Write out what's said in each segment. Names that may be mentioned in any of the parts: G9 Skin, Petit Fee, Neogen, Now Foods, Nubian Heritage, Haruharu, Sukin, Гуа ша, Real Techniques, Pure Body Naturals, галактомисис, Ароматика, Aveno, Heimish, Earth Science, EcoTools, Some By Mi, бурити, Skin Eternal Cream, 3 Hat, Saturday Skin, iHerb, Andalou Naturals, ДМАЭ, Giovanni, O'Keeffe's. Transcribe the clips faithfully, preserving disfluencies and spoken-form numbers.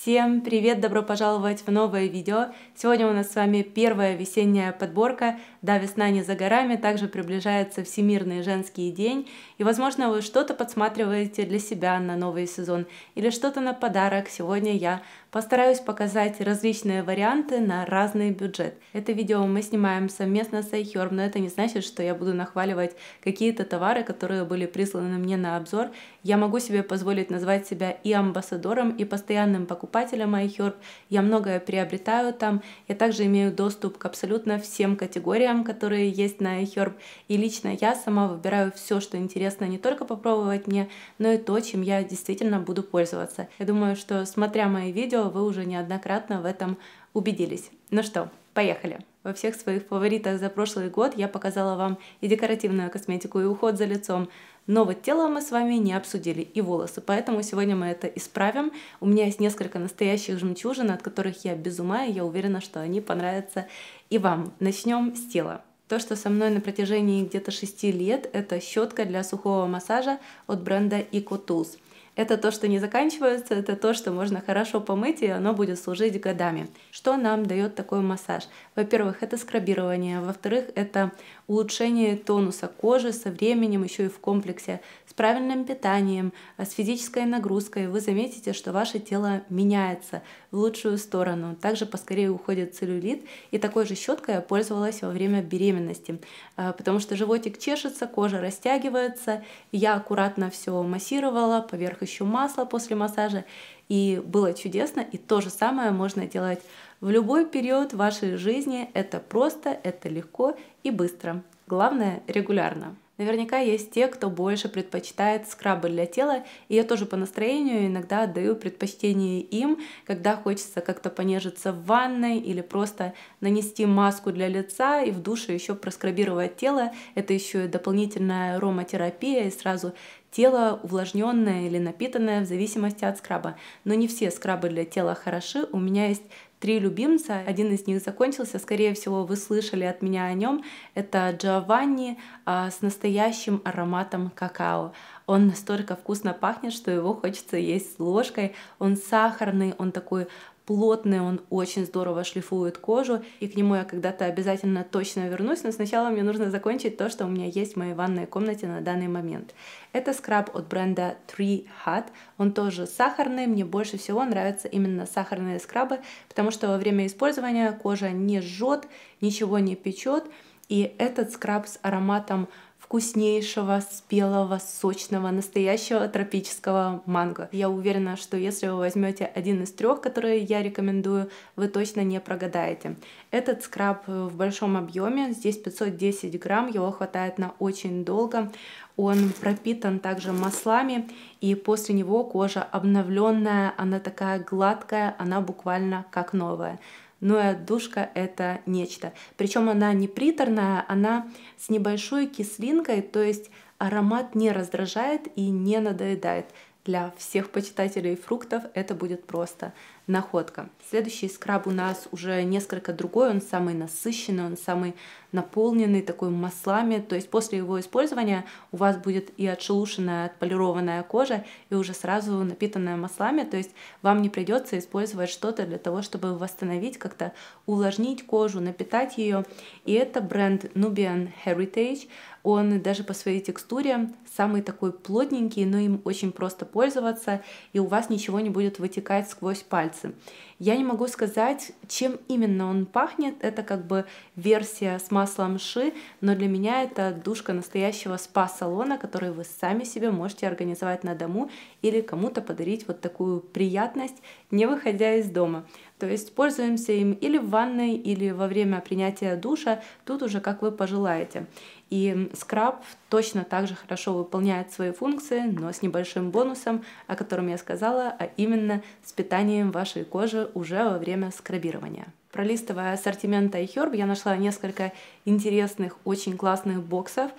Всем привет! Добро пожаловать в новое видео! Сегодня у нас с вами первая весенняя подборка. Да, весна не за горами, также приближается Всемирный женский день. И, возможно, вы что-то подсматриваете для себя на новый сезон или что-то на подарок. Сегодня я постараюсь показать различные варианты на разный бюджет. Это видео мы снимаем совместно с iHerb, но это не значит, что я буду нахваливать какие-то товары, которые были присланы мне на обзор. Я могу себе позволить назвать себя и амбассадором, и постоянным покупателем. покупателям iHerb, я многое приобретаю там, я также имею доступ к абсолютно всем категориям, которые есть на iHerb, и лично я сама выбираю все, что интересно не только попробовать мне, но и то, чем я действительно буду пользоваться. Я думаю, что смотря мои видео, вы уже неоднократно в этом убедились. Ну что, поехали! Во всех своих фаворитах за прошлый год я показала вам и декоративную косметику, и уход за лицом, но вот тело мы с вами не обсудили, и волосы, поэтому сегодня мы это исправим. У меня есть несколько настоящих жемчужин, от которых я без ума, и я уверена, что они понравятся и вам. Начнем с тела. То, что со мной на протяжении где-то шести лет, это щетка для сухого массажа от бренда EcoTools. Это то, что не заканчивается, это то, что можно хорошо помыть, и оно будет служить годами. Что нам дает такой массаж? Во-первых, это скрабирование, во-вторых, это улучшение тонуса кожи со временем, еще и в комплексе с правильным питанием, с физической нагрузкой. Вы заметите, что ваше тело меняется в лучшую сторону. Также поскорее уходит целлюлит, и такой же щеткой я пользовалась во время беременности, потому что животик чешется, кожа растягивается, я аккуратно все массировала, поверх еще масло после массажа, и было чудесно. И то же самое можно делать в любой период вашей жизни. Это просто, это легко и быстро. Главное, регулярно. Наверняка есть те, кто больше предпочитает скрабы для тела, и я тоже по настроению иногда отдаю предпочтение им, когда хочется как-то понежиться в ванной или просто нанести маску для лица и в душе еще проскрабировать тело. Это еще и дополнительная ароматерапия, и сразу тело увлажненное или напитанное в зависимости от скраба. Но не все скрабы для тела хороши. У меня есть три любимца. Один из них закончился. Скорее всего, вы слышали от меня о нем. Это Giovanni а, с настоящим ароматом какао. Он настолько вкусно пахнет, что его хочется есть с ложкой. Он сахарный, он такой плотный, он очень здорово шлифует кожу, и к нему я когда-то обязательно точно вернусь, но сначала мне нужно закончить то, что у меня есть в моей ванной комнате на данный момент. Это скраб от бренда три хэт, он тоже сахарный, мне больше всего нравятся именно сахарные скрабы, потому что во время использования кожа не жжет, ничего не печет, и этот скраб с ароматом вкуснейшего, спелого, сочного, настоящего тропического манго. Я уверена, что если вы возьмете один из трех, которые я рекомендую, вы точно не прогадаете. Этот скраб в большом объеме, здесь пятьсот десять грамм, его хватает на очень долго. Он пропитан также маслами, и после него кожа обновленная, она такая гладкая, она буквально как новая. Но и отдушка — это нечто. Причем она не приторная, она с небольшой кислинкой, то есть аромат не раздражает и не надоедает. Для всех почитателей фруктов это будет просто находка. Следующий скраб у нас уже несколько другой, он самый насыщенный, он самый наполненный, такой маслами. То есть после его использования у вас будет и отшелушенная, отполированная кожа, и уже сразу напитанная маслами. То есть вам не придется использовать что-то для того, чтобы восстановить, как-то увлажнить кожу, напитать ее. И это бренд Nubian Heritage. Он даже по своей текстуре самый такой плотненький, но им очень просто пользоваться, и у вас ничего не будет вытекать сквозь пальцы. Я не могу сказать, чем именно он пахнет, это как бы версия с маслом ши, но для меня это отдушка настоящего спа-салона, который вы сами себе можете организовать на дому или кому-то подарить вот такую приятность, не выходя из дома. То есть пользуемся им или в ванной, или во время принятия душа, тут уже как вы пожелаете. И скраб точно так же хорошо выполняет свои функции, но с небольшим бонусом, о котором я сказала, а именно с питанием вашей кожи уже во время скрабирования. Пролистывая ассортимент iHerb, я нашла несколько интересных, очень классных боксов,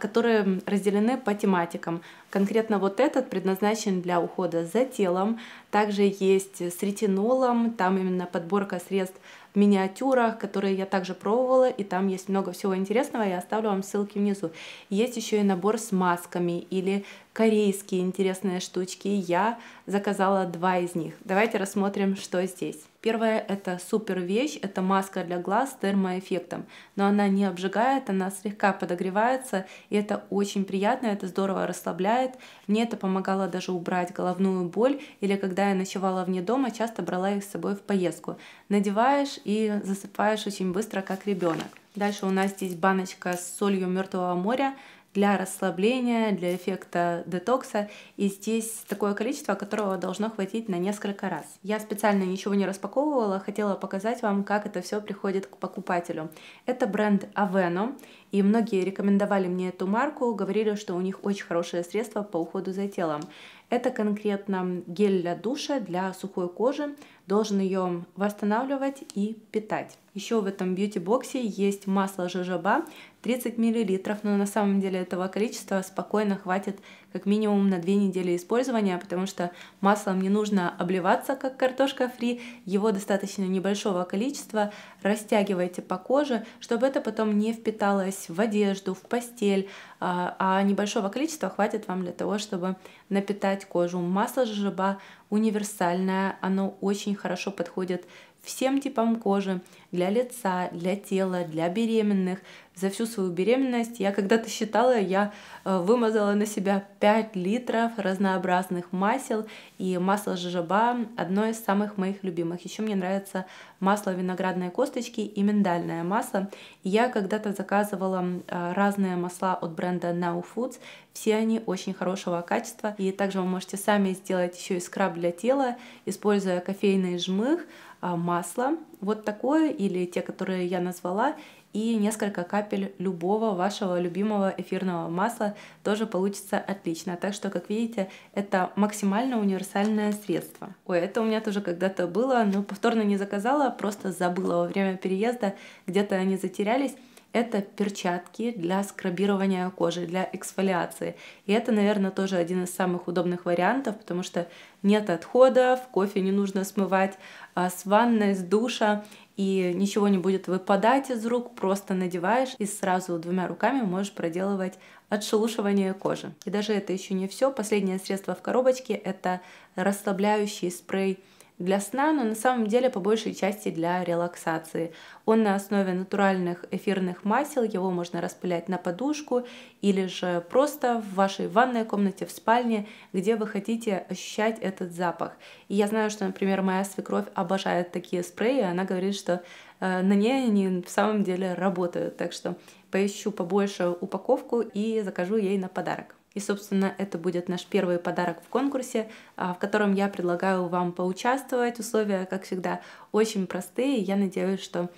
которые разделены по тематикам. Конкретно вот этот предназначен для ухода за телом. Также есть с ретинолом, там именно подборка средств миниатюрах, которые я также пробовала, и там есть много всего интересного, я оставлю вам ссылки внизу. Есть еще и набор с масками или корейские интересные штучки, я заказала два из них. Давайте рассмотрим, что здесь. Первая – это супер вещь, это маска для глаз с термоэффектом, но она не обжигает, она слегка подогревается, и это очень приятно, это здорово расслабляет. Мне это помогало даже убрать головную боль, или когда я ночевала вне дома, часто брала их с собой в поездку. Надеваешь и засыпаешь очень быстро, как ребенок. Дальше у нас здесь баночка с солью Мертвого моря, для расслабления, для эффекта детокса. И здесь такое количество, которого должно хватить на несколько раз. Я специально ничего не распаковывала, хотела показать вам, как это все приходит к покупателю. Это бренд Aveno. И многие рекомендовали мне эту марку, говорили, что у них очень хорошее средство по уходу за телом. Это конкретно гель для душа, для сухой кожи. Должен ее восстанавливать и питать. Еще в этом бьюти-боксе есть масло жожоба тридцать миллилитров, но на самом деле этого количества спокойно хватит как минимум на две недели использования, потому что маслом не нужно обливаться, как картошка фри, его достаточно небольшого количества, растягивайте по коже, чтобы это потом не впиталось в одежду, в постель, а небольшого количества хватит вам для того, чтобы напитать кожу. Масло жожоба универсальное, оно очень хорошо подходит всем типам кожи, для лица, для тела, для беременных. За всю свою беременность, я когда-то считала, я вымазала на себя пять литров разнообразных масел, и масло жожоба одно из самых моих любимых. Еще мне нравится масло виноградной косточки и миндальное масло. Я когда-то заказывала разные масла от бренда Now Foods, все они очень хорошего качества, и также вы можете сами сделать еще и скраб для тела, используя кофейный жмых, масло вот такое или те, которые я назвала, и несколько капель любого вашего любимого эфирного масла тоже получится отлично. Так что, как видите, это максимально универсальное средство. Ой, это у меня тоже когда-то было, но повторно не заказала, просто забыла во время переезда, где-то они затерялись. Это перчатки для скрабирования кожи, для эксфолиации. И это, наверное, тоже один из самых удобных вариантов, потому что нет отходов, кофе не нужно смывать а с ванной, с душа, и ничего не будет выпадать из рук, просто надеваешь и сразу двумя руками можешь проделывать отшелушивание кожи. И даже это еще не все. Последнее средство в коробочке – это расслабляющий спрей для сна, но на самом деле по большей части для релаксации. Он на основе натуральных эфирных масел, его можно распылять на подушку или же просто в вашей ванной комнате, в спальне, где вы хотите ощущать этот запах. И я знаю, что, например, моя свекровь обожает такие спреи, она говорит, что э, на ней они в самом деле работают, так что поищу побольше упаковку и закажу ей на подарок. И, собственно, это будет наш первый подарок в конкурсе, в котором я предлагаю вам поучаствовать. Условия, как всегда, очень простые. Я надеюсь, что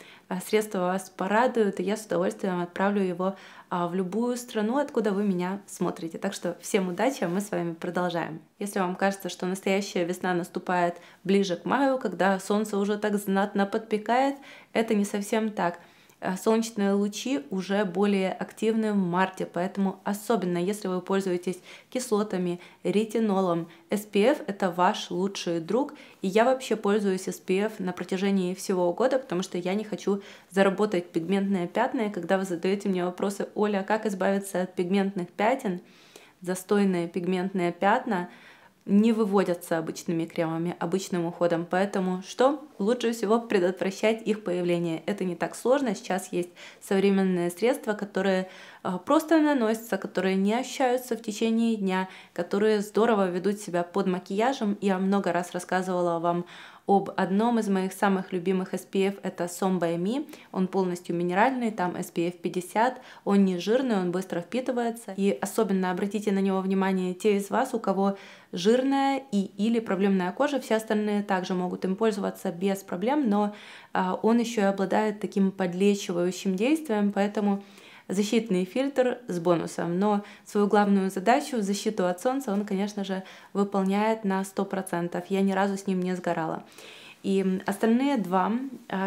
средства вас порадуют, и я с удовольствием отправлю его в любую страну, откуда вы меня смотрите. Так что всем удачи, а мы с вами продолжаем. Если вам кажется, что настоящая весна наступает ближе к маю, когда солнце уже так знатно подпекает, это не совсем так. Солнечные лучи уже более активны в марте, поэтому особенно если вы пользуетесь кислотами, ретинолом, эс пи эф это ваш лучший друг. И я вообще пользуюсь эс пи эф на протяжении всего года, потому что я не хочу заработать пигментные пятна. И когда вы задаете мне вопросы, Оля, как избавиться от пигментных пятен, застойные пигментные пятна не выводятся обычными кремами, обычным уходом, поэтому что? Лучше всего предотвращать их появление. Это не так сложно, сейчас есть современные средства, которые просто наносятся, которые не ощущаются в течение дня, которые здорово ведут себя под макияжем. Я много раз рассказывала вам об одном из моих самых любимых эс пи эф, это Some By Mi, он полностью минеральный, там эс пи эф пятьдесят, он не жирный, он быстро впитывается, и особенно обратите на него внимание те из вас, у кого жирная и или проблемная кожа, все остальные также могут им пользоваться без проблем, но он еще и обладает таким подлечивающим действием, поэтому защитный фильтр с бонусом, но свою главную задачу, защиту от солнца, он, конечно же, выполняет на сто процентов. Я ни разу с ним не сгорала. И остальные два,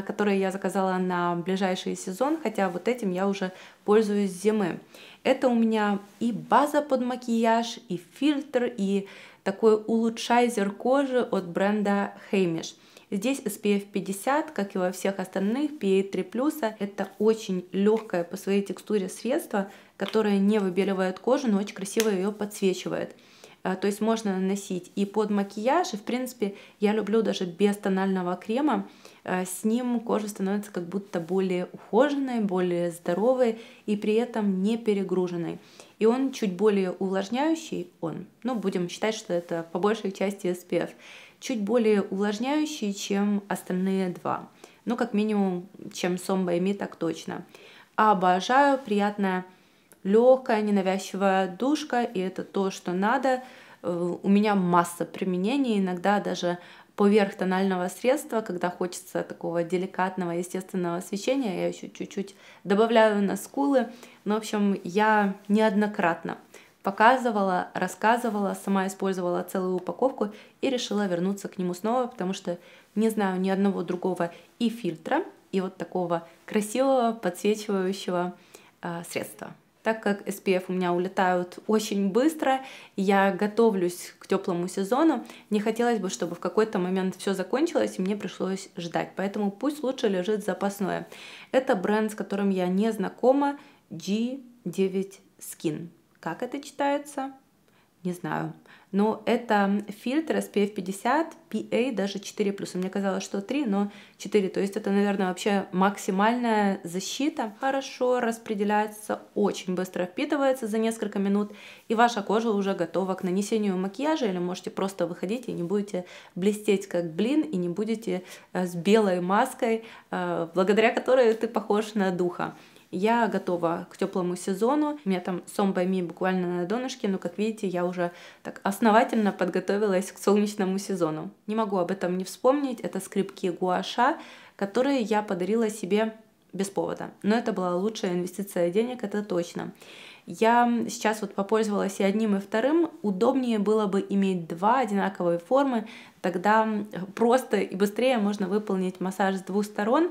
которые я заказала на ближайший сезон, хотя вот этим я уже пользуюсь с зимы. Это у меня и база под макияж, и фильтр, и такой улучшайзер кожи от бренда Heimish. Здесь эс пи эф пятьдесят, как и во всех остальных, пи эй три плюс. Это очень легкое по своей текстуре средство, которое не выбеливает кожу, но очень красиво ее подсвечивает. То есть можно наносить и под макияж, и в принципе я люблю даже без тонального крема. С ним кожа становится как будто более ухоженной, более здоровой и при этом не перегруженной. И он чуть более увлажняющий, он, ну будем считать, что это по большей части эс пи эф, чуть более увлажняющий, чем остальные два. Ну как минимум, чем Some By Mi, так точно. Обожаю, приятная, легкая, ненавязчивая душка, и это то, что надо. У меня масса применений, иногда даже поверх тонального средства, когда хочется такого деликатного, естественного освещения, я еще чуть-чуть добавляю на скулы. Ну, в общем, я неоднократно показывала, рассказывала, сама использовала целую упаковку и решила вернуться к нему снова, потому что не знаю ни одного другого и фильтра, и вот такого красивого подсвечивающего э, средства. Так как эс пи эф у меня улетают очень быстро, я готовлюсь к теплому сезону, не хотелось бы, чтобы в какой-то момент все закончилось и мне пришлось ждать, поэтому пусть лучше лежит запасное. Это бренд, с которым я не знакома, джи девять скин. Как это читается? Не знаю. Но это фильтр эс пи эф пятьдесят, пи эй даже четыре плюс. Мне казалось, что три, но четыре. То есть это, наверное, вообще максимальная защита. Хорошо распределяется, очень быстро впитывается за несколько минут. И ваша кожа уже готова к нанесению макияжа. Или можете просто выходить и не будете блестеть как блин. И не будете с белой маской, благодаря которой ты похож на духа. Я готова к теплому сезону. У меня там Some By Mi буквально на донышке, но, как видите, я уже так основательно подготовилась к солнечному сезону. Не могу об этом не вспомнить. Это скрипки гуаша, которые я подарила себе без повода. Но это была лучшая инвестиция денег, это точно. Я сейчас вот попользовалась и одним, и вторым. Удобнее было бы иметь два одинаковые формы. Тогда просто и быстрее можно выполнить массаж с двух сторон.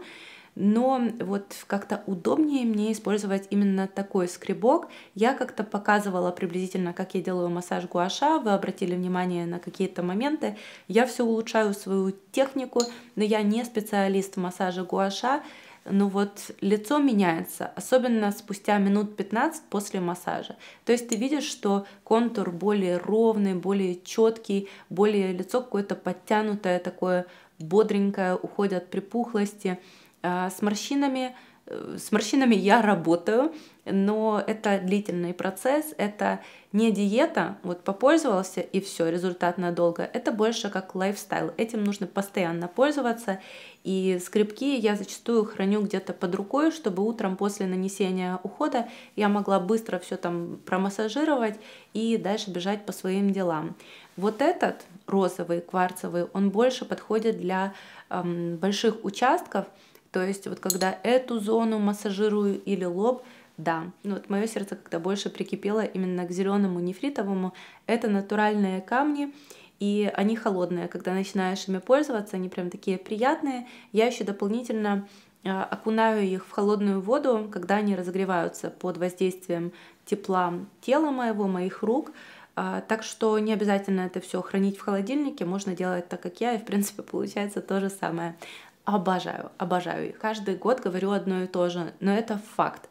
Но вот как-то удобнее мне использовать именно такой скребок. Я как-то показывала приблизительно, как я делаю массаж гуаша. Вы обратили внимание на какие-то моменты. Я все улучшаю свою технику, но я не специалист в массаже гуаша. Но вот лицо меняется, особенно спустя минут пятнадцать после массажа. То есть ты видишь, что контур более ровный, более четкий, более лицо какое-то подтянутое, такое бодренькое, уходят припухлости. С морщинами, с морщинами я работаю, но это длительный процесс, это не диета, вот попользовался и все, результат надолго, это больше как лайфстайл, этим нужно постоянно пользоваться, и скребки я зачастую храню где-то под рукой, чтобы утром после нанесения ухода я могла быстро все там промассажировать и дальше бежать по своим делам. Вот этот розовый, кварцевый, он больше подходит для эм, больших участков. То есть вот когда эту зону массажирую или лоб, да. Ну, вот мое сердце как-то больше прикипело именно к зеленому нефритовому. Это натуральные камни, и они холодные. Когда начинаешь ими пользоваться, они прям такие приятные. Я еще дополнительно окунаю их в холодную воду, когда они разогреваются под воздействием тепла тела моего, моих рук. Так что не обязательно это все хранить в холодильнике. Можно делать так, как я, и в принципе получается то же самое. Обожаю, обожаю их. Каждый год говорю одно и то же, но это факт.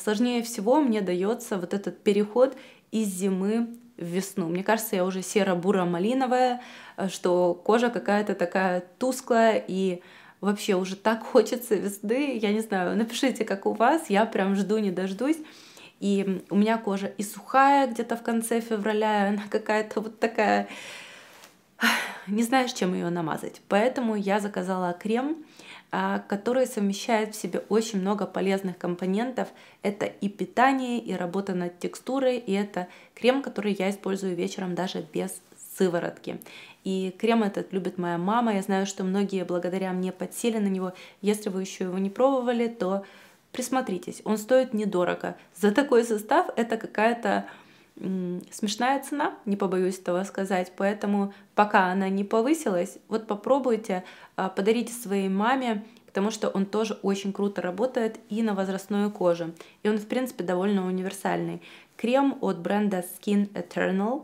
Сложнее всего мне дается вот этот переход из зимы в весну. Мне кажется, я уже серо-буро-малиновая, что кожа какая-то такая тусклая, и вообще уже так хочется весны. Я не знаю, напишите, как у вас, я прям жду не дождусь. И у меня кожа и сухая где-то в конце февраля, она какая-то вот такая... Не знаешь, чем ее намазать. Поэтому я заказала крем, который совмещает в себе очень много полезных компонентов. Это и питание, и работа над текстурой, и это крем, который я использую вечером даже без сыворотки. И крем этот любит моя мама. Я знаю, что многие благодаря мне подсели на него. Если вы еще его не пробовали, то присмотритесь. Он стоит недорого. За такой состав это какая-то... смешная цена, не побоюсь этого сказать, поэтому пока она не повысилась, вот попробуйте, подарите своей маме, потому что он тоже очень круто работает и на возрастную кожу, и он в принципе довольно универсальный. Крем от бренда Skin Eternal,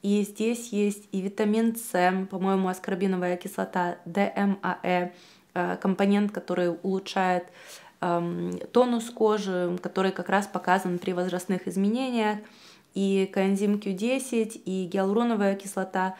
и И здесь есть и витамин С, по-моему, аскорбиновая кислота, ДМАЭ, компонент, который улучшает тонус кожи, который как раз показан при возрастных изменениях, и коэнзим Q десять, и гиалуроновая кислота,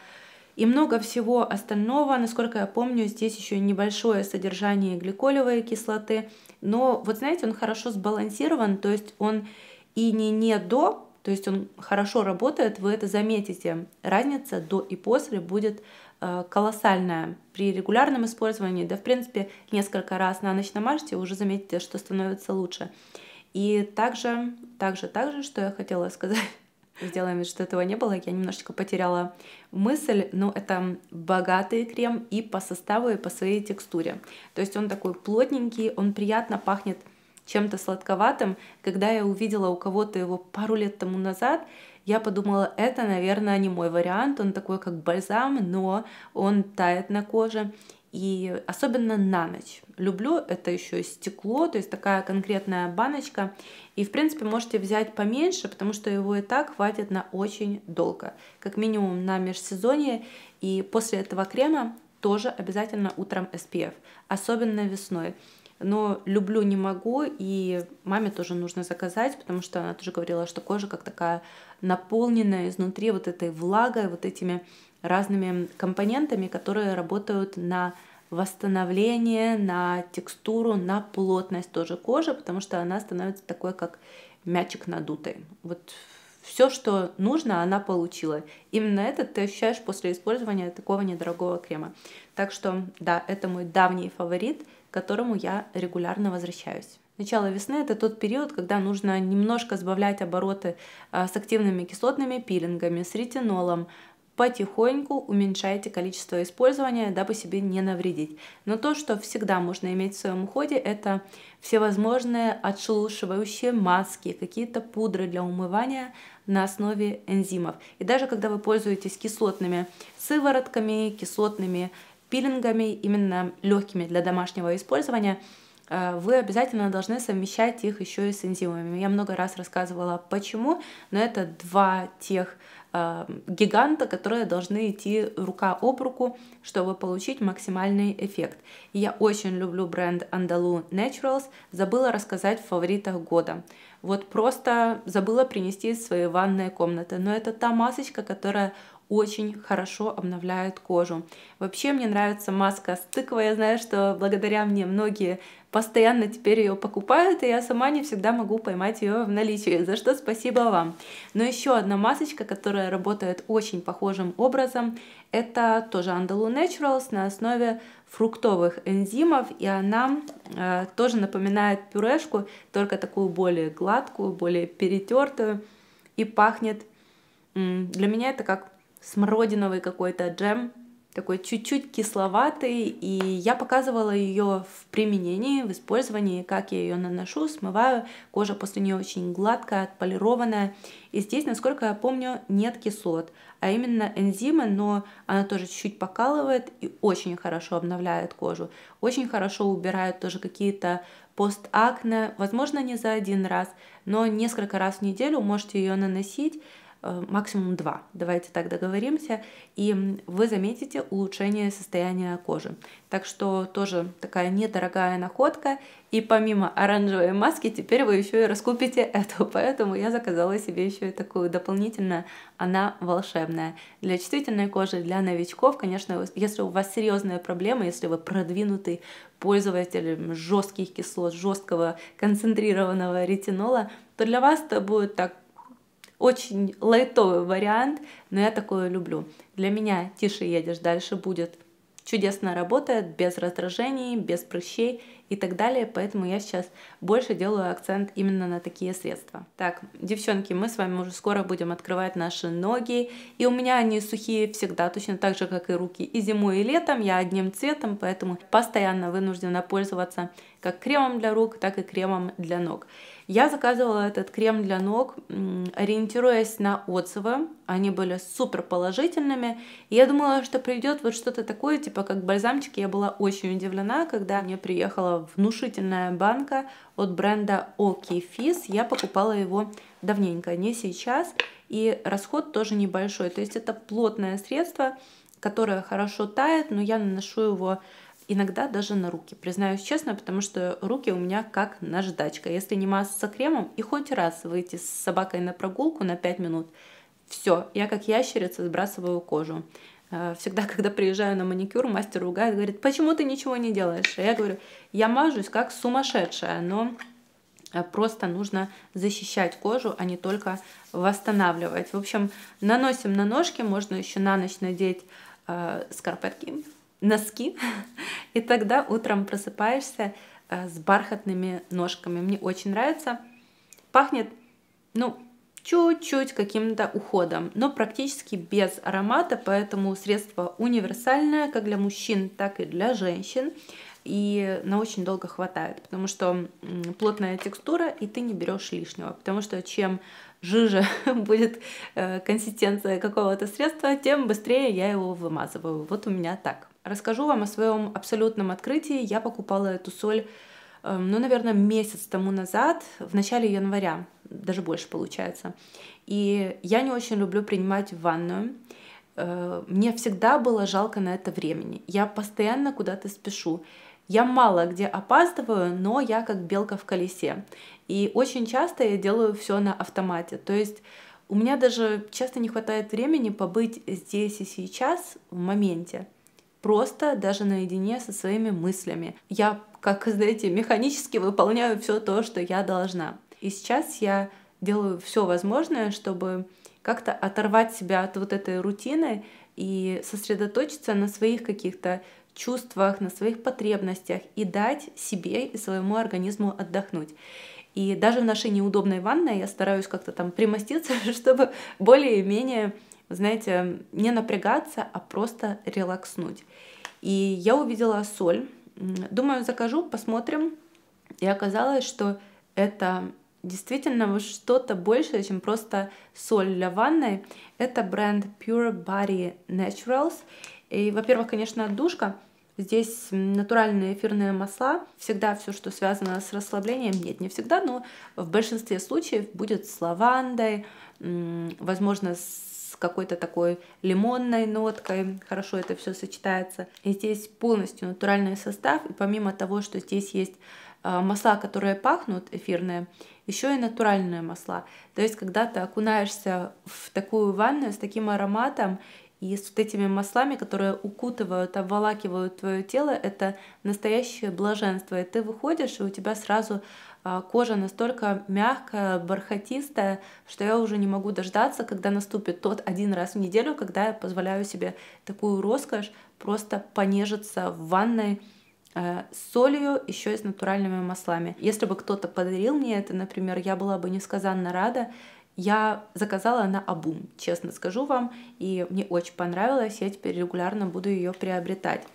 и много всего остального. Насколько я помню, здесь еще небольшое содержание гликолевой кислоты, но вот знаете, он хорошо сбалансирован, то есть он и не недо, то есть он хорошо работает, вы это заметите, разница до и после будет колоссальная. При регулярном использовании, да в принципе несколько раз на ночь намажьте, уже заметите, что становится лучше. И также, также, также, что я хотела сказать, сделаем вид, что этого не было, я немножечко потеряла мысль, но это богатый крем и по составу, и по своей текстуре. То есть он такой плотненький, он приятно пахнет чем-то сладковатым. Когда я увидела у кого-то его пару лет тому назад, я подумала, это, наверное, не мой вариант, он такой как бальзам, но он тает на коже, и особенно на ночь. Люблю это еще стекло, то есть такая конкретная баночка, и в принципе можете взять поменьше, потому что его и так хватит на очень долго, как минимум на межсезонье, и после этого крема тоже обязательно утром эс пи эф, особенно весной. Но люблю, не могу, и маме тоже нужно заказать, потому что она тоже говорила, что кожа как такая наполненная изнутри вот этой влагой, вот этими разными компонентами, которые работают на восстановление, на текстуру, на плотность тоже кожи, потому что она становится такой, как мячик надутый. Вот все, что нужно, она получила. Именно это ты ощущаешь после использования такого недорогого крема. Так что, да, это мой давний фаворит, к которому я регулярно возвращаюсь. Начало весны – это тот период, когда нужно немножко сбавлять обороты с активными кислотными пилингами, с ретинолом. Потихоньку уменьшайте количество использования, дабы себе не навредить. Но то, что всегда можно иметь в своем уходе, это всевозможные отшелушивающие маски, какие-то пудры для умывания на основе энзимов. И даже когда вы пользуетесь кислотными сыворотками, кислотными пилингами, именно легкими для домашнего использования, вы обязательно должны совмещать их еще и с энзимами. Я много раз рассказывала почему, но это два тех э, гиганта, которые должны идти рука об руку, чтобы получить максимальный эффект. И я очень люблю бренд Andalou Naturals, забыла рассказать в фаворитах года. Вот просто забыла принести из своей ванной комнаты, но это та масочка, которая очень хорошо обновляет кожу. Вообще мне нравится маска с тыквой, я знаю, что благодаря мне многие постоянно теперь ее покупают, и я сама не всегда могу поймать ее в наличии, за что спасибо вам. Но еще одна масочка, которая работает очень похожим образом, это тоже Andalou Naturals на основе фруктовых энзимов, и она э, тоже напоминает пюрешку, только такую более гладкую, более перетертую, и пахнет, для меня это как смородиновый какой-то джем, такой чуть-чуть кисловатый, и я показывала ее в применении, в использовании, как я ее наношу, смываю, кожа после нее очень гладкая, отполированная, и здесь, насколько я помню, нет кислот, а именно энзимы, но она тоже чуть-чуть покалывает и очень хорошо обновляет кожу, очень хорошо убирает тоже какие-то постакне, возможно, не за один раз, но несколько раз в неделю можете ее наносить, максимум два, давайте так договоримся, и вы заметите улучшение состояния кожи. Так что тоже такая недорогая находка, и помимо оранжевой маски теперь вы еще и раскупите эту, поэтому я заказала себе еще и такую дополнительно, она волшебная. Для чувствительной кожи, для новичков, конечно, если у вас серьезные проблемы, если вы продвинутый пользователь жестких кислот, жесткого концентрированного ретинола, то для вас это будет так, очень лайтовый вариант, но я такое люблю. Для меня тише едешь, дальше будет. Чудесно работает, без раздражений, без прыщей и так далее, поэтому я сейчас больше делаю акцент именно на такие средства. Так, девчонки, мы с вами уже скоро будем открывать наши ноги, и у меня они сухие всегда, точно так же, как и руки, и зимой, и летом, я одним цветом, поэтому постоянно вынуждена пользоваться как кремом для рук, так и кремом для ног. Я заказывала этот крем для ног, ориентируясь на отзывы. Они были супер положительными. Я думала, что придет вот что-то такое, типа как бальзамчик. Я была очень удивлена, когда мне приехала внушительная банка от бренда O'Keeffe's. Я покупала его давненько, не сейчас. И расход тоже небольшой. То есть это плотное средство, которое хорошо тает, но я наношу его иногда даже на руки, признаюсь честно, потому что руки у меня как наждачка. Если не масса кремом и хоть раз выйти с собакой на прогулку на пять минут, все, я как ящерица сбрасываю кожу. Всегда, когда приезжаю на маникюр, мастер ругает, говорит, почему ты ничего не делаешь? А я говорю, я мажусь как сумасшедшая, но просто нужно защищать кожу, а не только восстанавливать. В общем, наносим на ножки, можно еще на ночь надеть э, скарпетки, носки, и тогда утром просыпаешься э, с бархатными ножками. Мне очень нравится. Пахнет, ну, чуть-чуть каким-то уходом, но практически без аромата, поэтому средство универсальное как для мужчин, так и для женщин. И на очень долго хватает, потому что плотная текстура, и ты не берешь лишнего. Потому что чем жиже будет консистенция какого-то средства, тем быстрее я его вымазываю. Вот у меня так. Расскажу вам о своем абсолютном открытии. Я покупала эту соль, ну, наверное, месяц тому назад, в начале января, даже больше получается. И я не очень люблю принимать ванную. Мне всегда было жалко на это времени. Я постоянно куда-то спешу. Я мало где опаздываю, но я как белка в колесе. И очень часто я делаю все на автомате. То есть у меня даже часто не хватает времени побыть здесь и сейчас, в моменте. Просто даже наедине со своими мыслями. Я, как, знаете, механически выполняю все то, что я должна. И сейчас я делаю все возможное, чтобы как-то оторвать себя от вот этой рутины и сосредоточиться на своих каких-то чувствах, на своих потребностях и дать себе и своему организму отдохнуть. И даже в нашей неудобной ванной я стараюсь как-то там примоститься, чтобы более-менее, знаете, не напрягаться, а просто релакснуть. И я увидела соль. Думаю, закажу, посмотрим. И оказалось, что это действительно что-то большее, чем просто соль для ванной. Это бренд Pure Body Naturals. И, во-первых, конечно, отдушка. Здесь натуральные эфирные масла. Всегда все, что связано с расслаблением, нет, не всегда, но в большинстве случаев будет с лавандой, возможно, с какой-то такой лимонной ноткой. Хорошо это все сочетается. И здесь полностью натуральный состав. И помимо того, что здесь есть масла, которые пахнут, эфирные, еще и натуральные масла. То есть, когда ты окунаешься в такую ванну с таким ароматом и с вот этими маслами, которые укутывают, обволакивают твое тело, это настоящее блаженство. И ты выходишь, и у тебя сразу кожа настолько мягкая, бархатистая, что я уже не могу дождаться, когда наступит тот один раз в неделю, когда я позволяю себе такую роскошь просто понежиться в ванной, с солью, еще и с натуральными маслами. Если бы кто-то подарил мне это, например, я была бы несказанно рада. Я заказала на обум, честно скажу вам, и мне очень понравилось, я теперь регулярно буду ее приобретать.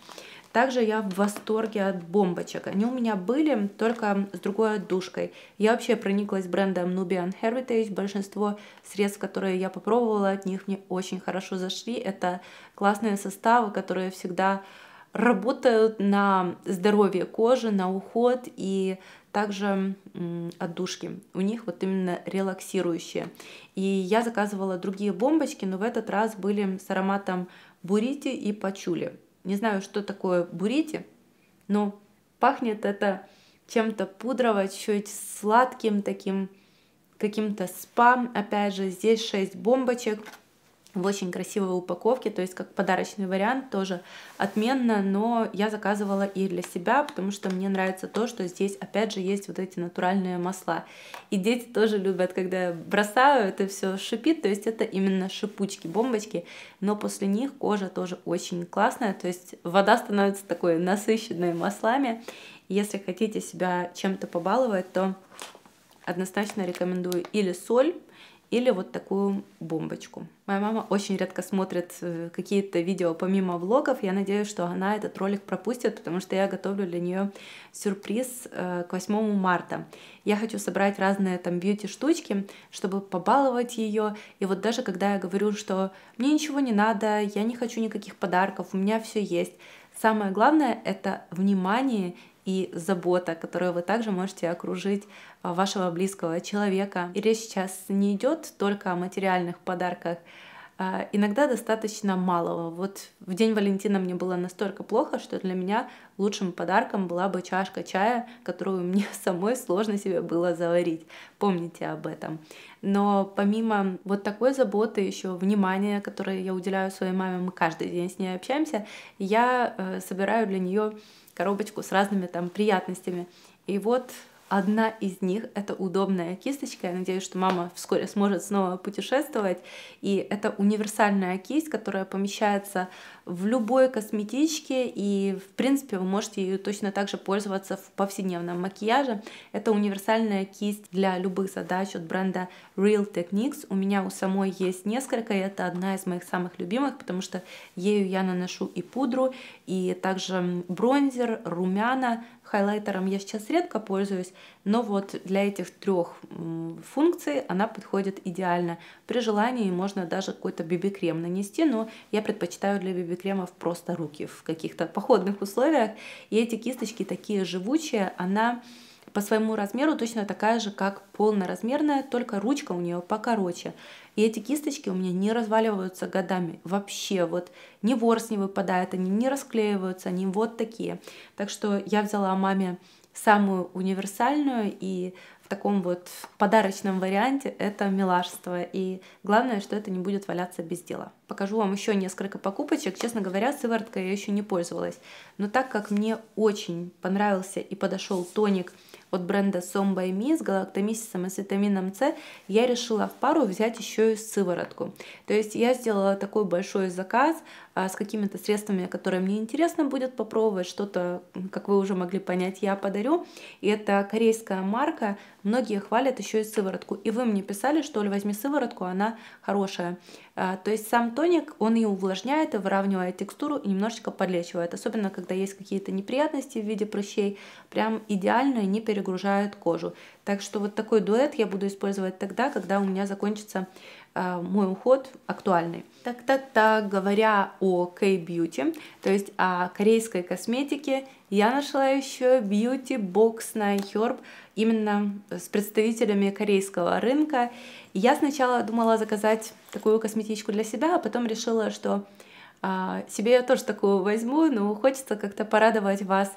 Также я в восторге от бомбочек. Они у меня были, только с другой отдушкой. Я вообще прониклась брендом Nubian Heritage. Большинство средств, которые я попробовала от них, мне очень хорошо зашли. Это классные составы, которые всегда работают на здоровье кожи, на уход и также отдушки. У них вот именно релаксирующие. И я заказывала другие бомбочки, но в этот раз были с ароматом бурити и пачули. Не знаю, что такое бурити, но пахнет это чем-то пудрово, чуть сладким таким, каким-то спа. Опять же, здесь шесть бомбочек. В очень красивой упаковке, то есть как подарочный вариант тоже отменно, но я заказывала и для себя, потому что мне нравится то, что здесь опять же есть вот эти натуральные масла. И дети тоже любят, когда я бросаю, это все шипит, то есть это именно шипучки, бомбочки, но после них кожа тоже очень классная, то есть вода становится такой насыщенной маслами. Если хотите себя чем-то побаловать, то однозначно рекомендую или соль, или вот такую бомбочку. Моя мама очень редко смотрит какие-то видео помимо влогов. Я надеюсь, что она этот ролик пропустит, потому что я готовлю для нее сюрприз к восьмому марта. Я хочу собрать разные там бьюти-штучки, чтобы побаловать ее. И вот даже когда я говорю, что мне ничего не надо, я не хочу никаких подарков, у меня все есть. Самое главное — это внимание и забота, которую вы также можете окружить вашего близкого человека. И речь сейчас не идет только о материальных подарках, иногда достаточно малого. Вот в день Валентина мне было настолько плохо, что для меня лучшим подарком была бы чашка чая, которую мне самой сложно себе было заварить. Помните об этом. Но помимо вот такой заботы, еще внимания, которое я уделяю своей маме, мы каждый день с ней общаемся, я собираю для нее коробочку с разными там приятностями. И вот одна из них — это удобная кисточка. Я надеюсь, что мама вскоре сможет снова путешествовать. И это универсальная кисть, которая помещается в любой косметичке. И, в принципе, вы можете ее точно так же пользоваться в повседневном макияже. Это универсальная кисть для любых задач от бренда Real Techniques. У меня у самой есть несколько, и это одна из моих самых любимых, потому что ею я наношу и пудру, и также бронзер, румяна. Хайлайтером я сейчас редко пользуюсь, но вот для этих трех функций она подходит идеально. При желании можно даже какой-то би би-крем нанести, но я предпочитаю для би би-кремов просто руки в каких-то походных условиях. И эти кисточки такие живучие, она по своему размеру точно такая же, как полноразмерная, только ручка у нее покороче. И эти кисточки у меня не разваливаются годами вообще. Вот ни ворс не выпадает, они не расклеиваются, они вот такие. Так что я взяла маме самую универсальную, и в таком вот подарочном варианте это милашество. И главное, что это не будет валяться без дела. Покажу вам еще несколько покупочек. Честно говоря, сывороткой я еще не пользовалась. Но так как мне очень понравился и подошел тоник от бренда Some By Mi с галактомисисом и с витамином С, я решила в пару взять еще и сыворотку. То есть я сделала такой большой заказ а, с какими-то средствами, которые мне интересно будет попробовать, что-то, как вы уже могли понять, я подарю. И это корейская марка, многие хвалят еще и сыворотку. И вы мне писали, что, Оль, возьми сыворотку, она хорошая. А, то есть сам тоник, он и увлажняет, и выравнивает текстуру, и немножечко подлечивает. Особенно, когда есть какие-то неприятности в виде прыщей, прям идеально и не перегружает. Нагружает кожу. Так что вот такой дуэт я буду использовать тогда, когда у меня закончится э, мой уход актуальный. Так-так-так, говоря о кей-бьюти, то есть о корейской косметике, я нашла еще бьюти-бокс на iHerb именно с представителями корейского рынка. Я сначала думала заказать такую косметичку для себя, а потом решила, что э, себе я тоже такую возьму, но хочется как-то порадовать вас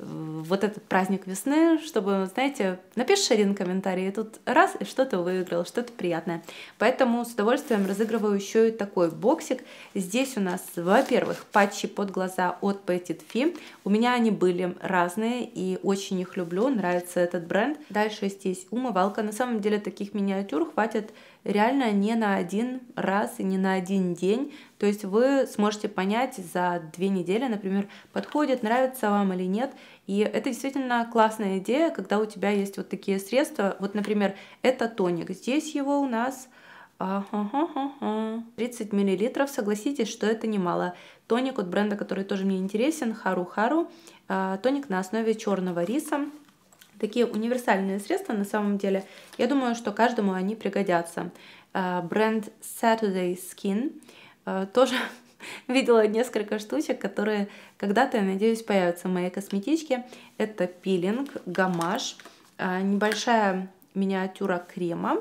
вот этот праздник весны, чтобы, знаете, напишешь один комментарий, и тут раз, и что-то выиграл, что-то приятное. Поэтому с удовольствием разыгрываю еще и такой боксик. Здесь у нас, во-первых, патчи под глаза от Petit Fee. У меня они были разные, и очень их люблю, нравится этот бренд. Дальше здесь умывалка. На самом деле таких миниатюр хватит реально не на один раз и не на один день. То есть вы сможете понять за две недели, например, подходит, нравится вам или нет. И это действительно классная идея, когда у тебя есть вот такие средства. Вот, например, это тоник. Здесь его у нас тридцать миллилитров. Согласитесь, что это немало. Тоник от бренда, который тоже мне интересен, Haruharu. Тоник на основе черного риса. Такие универсальные средства на самом деле. Я думаю, что каждому они пригодятся. Бренд Saturday Skin. Тоже видела несколько штучек, которые когда-то, я надеюсь, появятся в моей косметичке. Это пилинг, гамаш, небольшая миниатюра крема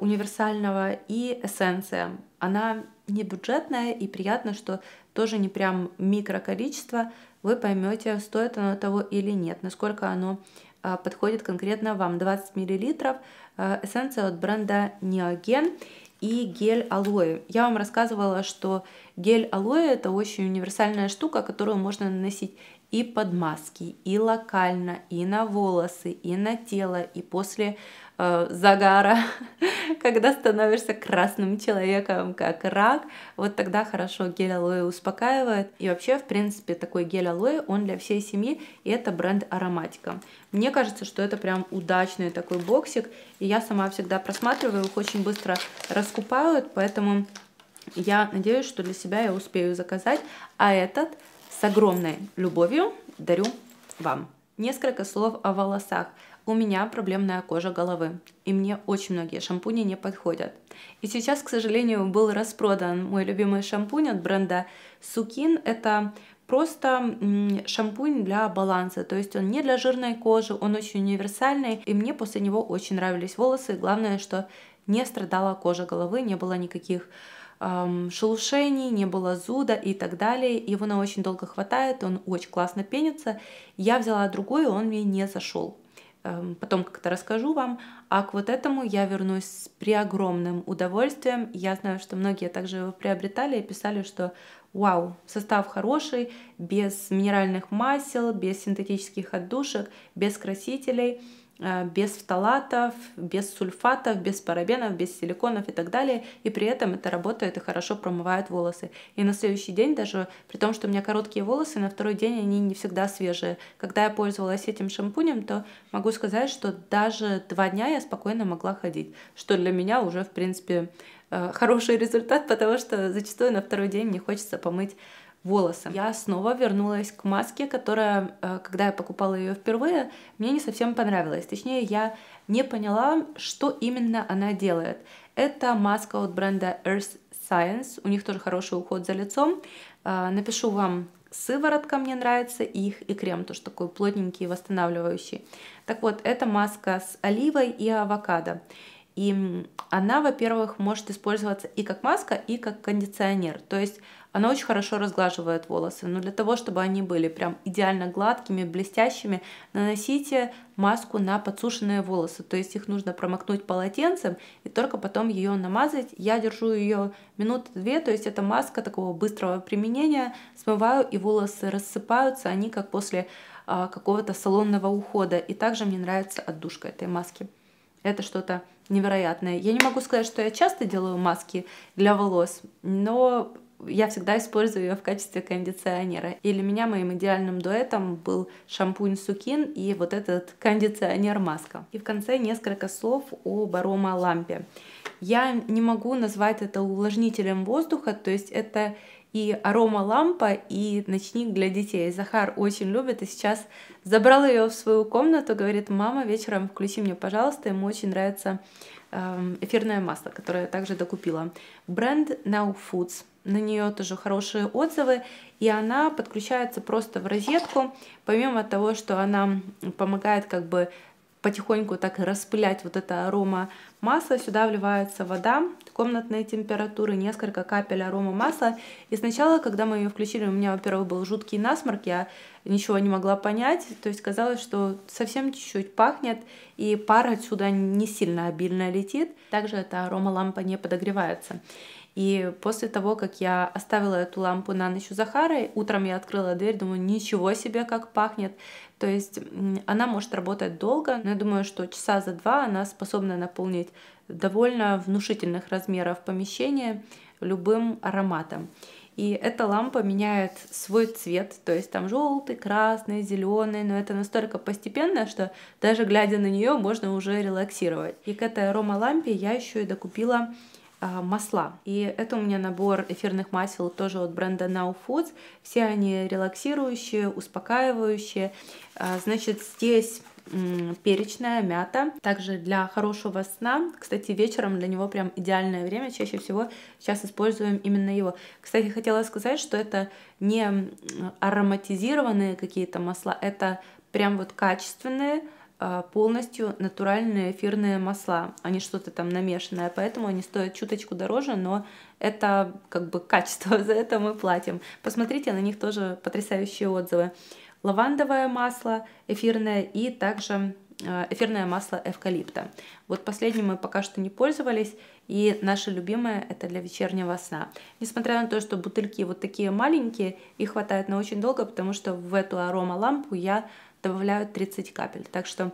универсального и эссенция. Она не бюджетная, и приятно, что тоже не прям микроколичество. Вы поймете, стоит оно того или нет, насколько оно подходит конкретно вам. двадцать миллилитров, эссенция от бренда Neogen. И гель алоэ. Я вам рассказывала, что гель алоэ это очень универсальная штука, которую можно наносить и под маски, и локально, и на волосы, и на тело, и после э, загара, когда становишься красным человеком, как рак, вот тогда хорошо гель алоэ успокаивает. И вообще, в принципе, такой гель алоэ, он для всей семьи, и это бренд Ароматика. Мне кажется, что это прям удачный такой боксик, и я сама всегда просматриваю, их очень быстро раскупают, поэтому я надеюсь, что для себя я успею заказать, а этот с огромной любовью дарю вам. Несколько слов о волосах. У меня проблемная кожа головы, и мне очень многие шампуни не подходят. И сейчас, к сожалению, был распродан мой любимый шампунь от бренда Sukin. Это просто шампунь для баланса, то есть он не для жирной кожи, он очень универсальный, и мне после него очень нравились волосы. Главное, что не страдала кожа головы, не было никаких шелушений, не было зуда и так далее. Его на очень долго хватает, он очень классно пенится. Я взяла другой, он мне не зашел. Потом как-то расскажу вам. А к вот этому я вернусь с преогромным удовольствием. Я знаю, что многие также его приобретали и писали, что вау, состав хороший, без минеральных масел, без синтетических отдушек, без красителей, без фталатов, без сульфатов, без парабенов, без силиконов и так далее. И при этом это работает и хорошо промывает волосы. И на следующий день даже, при том, что у меня короткие волосы, на второй день они не всегда свежие. Когда я пользовалась этим шампунем, то могу сказать, что даже два дня я спокойно могла ходить. Что для меня уже, в принципе, хороший результат, потому что зачастую на второй день мне хочется помыть волосы. Я снова вернулась к маске, которая, когда я покупала ее впервые, мне не совсем понравилась. Точнее, я не поняла, что именно она делает. Это маска от бренда Earth Science. У них тоже хороший уход за лицом. Напишу вам, сыворотка мне нравится, их и крем тоже такой плотненький, восстанавливающий. Так вот, это маска с оливой и авокадо. И она, во-первых, может использоваться и как маска, и как кондиционер. То есть она очень хорошо разглаживает волосы. Но для того, чтобы они были прям идеально гладкими, блестящими, наносите маску на подсушенные волосы. То есть их нужно промокнуть полотенцем и только потом ее намазать. Я держу ее минуты две, то есть это маска такого быстрого применения. Смываю, и волосы рассыпаются, они как после а, какого-то салонного ухода. И также мне нравится отдушка этой маски. Это что-то невероятное. Я не могу сказать, что я часто делаю маски для волос, но я всегда использую ее в качестве кондиционера. И для меня моим идеальным дуэтом был шампунь Sukin и вот этот кондиционер-маска. И в конце несколько слов об аромалампе. Я не могу назвать это увлажнителем воздуха, то есть это и аромалампа, и ночник для детей. Захар очень любит, и сейчас забрал ее в свою комнату, говорит: мама, вечером включи мне, пожалуйста, ему очень нравится эфирное масло, которое я также докупила. Бренд Now Foods, на нее тоже хорошие отзывы, и она подключается просто в розетку, помимо того, что она помогает как бы потихоньку так распылять вот это арома масло. Сюда вливается вода комнатной температуры, несколько капель арома масла. И сначала, когда мы ее включили, у меня, во-первых, был жуткий насморк, я ничего не могла понять. То есть казалось, что совсем чуть-чуть пахнет, и пар отсюда не сильно обильно летит. Также эта арома лампа не подогревается. И после того, как я оставила эту лампу на ночь у Захара, утром я открыла дверь, думаю, ничего себе, как пахнет. То есть она может работать долго, но я думаю, что часа за два она способна наполнить довольно внушительных размеров помещение любым ароматом. И эта лампа меняет свой цвет, то есть там желтый, красный, зеленый, но это настолько постепенно, что даже глядя на нее, можно уже релаксировать. И к этой аромалампе я еще и докупила масла. И это у меня набор эфирных масел тоже от бренда Now Foods. Все они релаксирующие, успокаивающие. Значит, здесь перечная мята, также для хорошего сна. Кстати, вечером для него прям идеальное время, чаще всего сейчас используем именно его. Кстати, хотела сказать, что это не ароматизированные какие-то масла, это прям вот качественные, полностью натуральные эфирные масла, а не что-то там намешанное, поэтому они стоят чуточку дороже, но это как бы качество, за это мы платим. Посмотрите, на них тоже потрясающие отзывы. Лавандовое масло эфирное и также эфирное масло эвкалипта. Вот последним мы пока что не пользовались, и наше любимое это для вечернего сна. Несмотря на то, что бутыльки вот такие маленькие, их хватает на очень долго, потому что в эту аромалампу я добавляю тридцать капель. Так что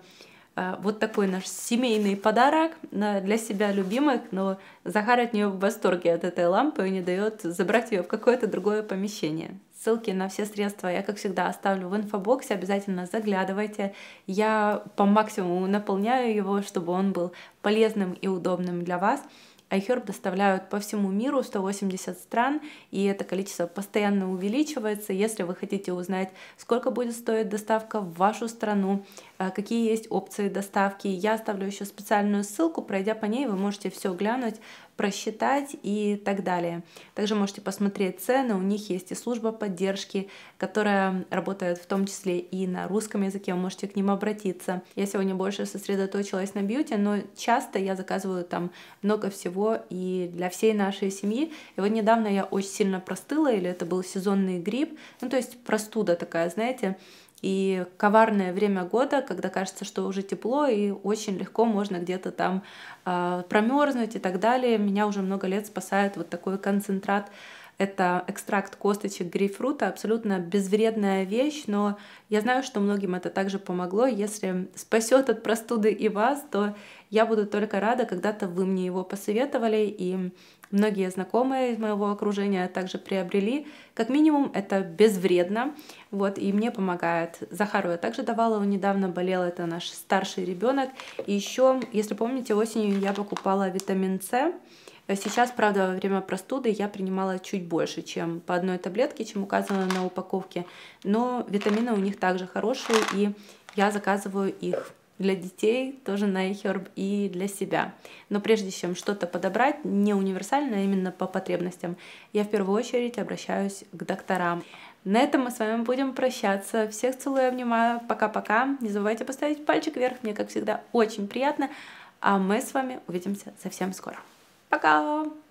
вот такой наш семейный подарок для себя любимых, но Захар от нее в восторге от этой лампы и не дает забрать ее в какое-то другое помещение. Ссылки на все средства я, как всегда, оставлю в инфобоксе, обязательно заглядывайте. Я по максимуму наполняю его, чтобы он был полезным и удобным для вас. iHerb доставляют по всему миру, сто восемьдесят стран, и это количество постоянно увеличивается. Если вы хотите узнать, сколько будет стоить доставка в вашу страну, какие есть опции доставки, я оставлю еще специальную ссылку, пройдя по ней, вы можете все глянуть, просчитать и так далее. Также можете посмотреть цены, у них есть и служба поддержки, которая работает в том числе и на русском языке, вы можете к ним обратиться. Я сегодня больше сосредоточилась на бьюти, но часто я заказываю там много всего и для всей нашей семьи. И вот недавно я очень сильно простыла, или это был сезонный грипп, ну то есть простуда такая, знаете, и коварное время года, когда кажется, что уже тепло, и очень легко можно где-то там э, промерзнуть и так далее. Меня уже много лет спасает вот такой концентрат. Это экстракт косточек грейпфрута, абсолютно безвредная вещь, но я знаю, что многим это также помогло. Если спасет от простуды и вас, то я буду только рада. Когда-то вы мне его посоветовали, и многие знакомые из моего окружения также приобрели. Как минимум, это безвредно, вот, и мне помогает. Захару я также давала, он недавно болел, это наш старший ребенок. И еще, если помните, осенью я покупала витамин С. Сейчас, правда, во время простуды я принимала чуть больше, чем по одной таблетке, чем указано на упаковке. Но витамины у них также хорошие, и я заказываю их для детей, тоже на iHerb, и для себя. Но прежде чем что-то подобрать, не универсально, а именно по потребностям, я в первую очередь обращаюсь к докторам. На этом мы с вами будем прощаться. Всех целую, обнимаю. Пока-пока. Не забывайте поставить пальчик вверх. Мне, как всегда, очень приятно. А мы с вами увидимся совсем скоро. Пока!